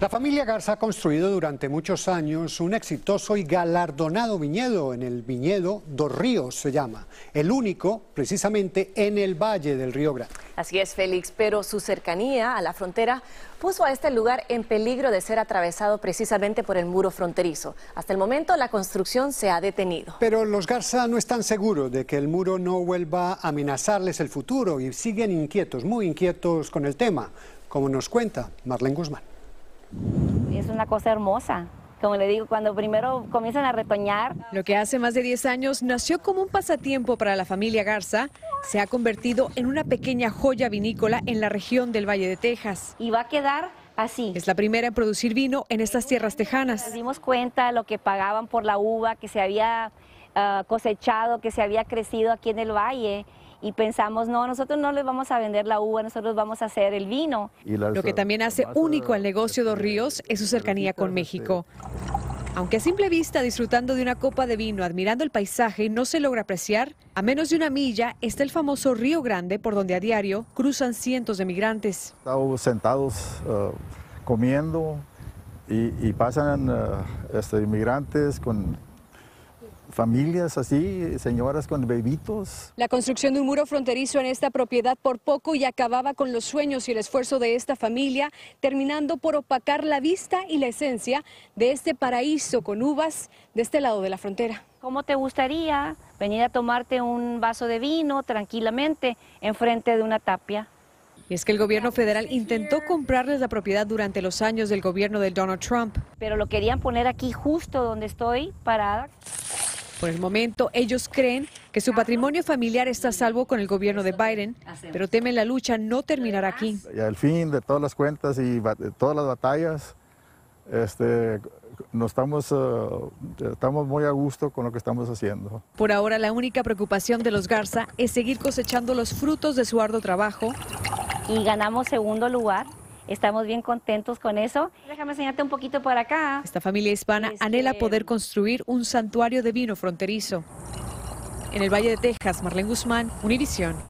La familia Garza ha construido durante muchos años un exitoso y galardonado viñedo, en el viñedo Dos Ríos se llama, el único precisamente en el Valle del Río Grande. Así es, Félix, pero su cercanía a la frontera puso a este lugar en peligro de ser atravesado precisamente por el muro fronterizo. Hasta el momento la construcción se ha detenido. Pero los Garza no están seguros de que el muro no vuelva a amenazarles el futuro y siguen inquietos, muy inquietos con el tema, como nos cuenta Marlene Guzmán. Es una cosa hermosa, como le digo, cuando primero comienzan a retoñar. Lo que hace más de 10 años nació como un pasatiempo para la familia Garza, se ha convertido en una pequeña joya vinícola en la región del Valle de Texas. Y va a quedar así. Es la primera en producir vino en estas tierras tejanas. Nos dimos cuenta de lo que pagaban por la uva, que se había cosechado, que se había crecido aquí en el valle. Y pensamos, no, nosotros no les vamos a vender la uva, nosotros vamos a hacer el vino. Lo que también hace único al negocio Dos Ríos es su cercanía con México. Aunque a simple vista, disfrutando de una copa de vino, admirando el paisaje, no se logra apreciar, a menos de una milla está el famoso Río Grande, por donde a diario cruzan cientos de migrantes. Estamos sentados comiendo y pasan inmigrantes con familias así, señoras con bebitos. La construcción de un muro fronterizo en esta propiedad por poco y acababa con los sueños y el esfuerzo de esta familia, terminando por opacar la vista y la esencia de este paraíso con uvas de este lado de la frontera. ¿Cómo te gustaría venir a tomarte un vaso de vino tranquilamente enfrente de una tapia? Y es que el gobierno federal intentó comprarles la propiedad durante los años del gobierno de Donald Trump. Pero lo querían poner aquí justo donde estoy parada. Por el momento, ellos creen que su patrimonio familiar está a salvo con el gobierno de Biden, pero temen la lucha no terminará aquí. Y al fin de todas las cuentas y todas las batallas, estamos muy a gusto con lo que estamos haciendo. Por ahora, la única preocupación de los Garza es seguir cosechando los frutos de su arduo trabajo. Y ganamos segundo lugar. Estamos bien contentos con eso. Déjame enseñarte un poquito por acá. Esta familia hispana anhela poder construir un santuario de vino fronterizo. En el Valle de Texas, Marlene Guzmán, Univision.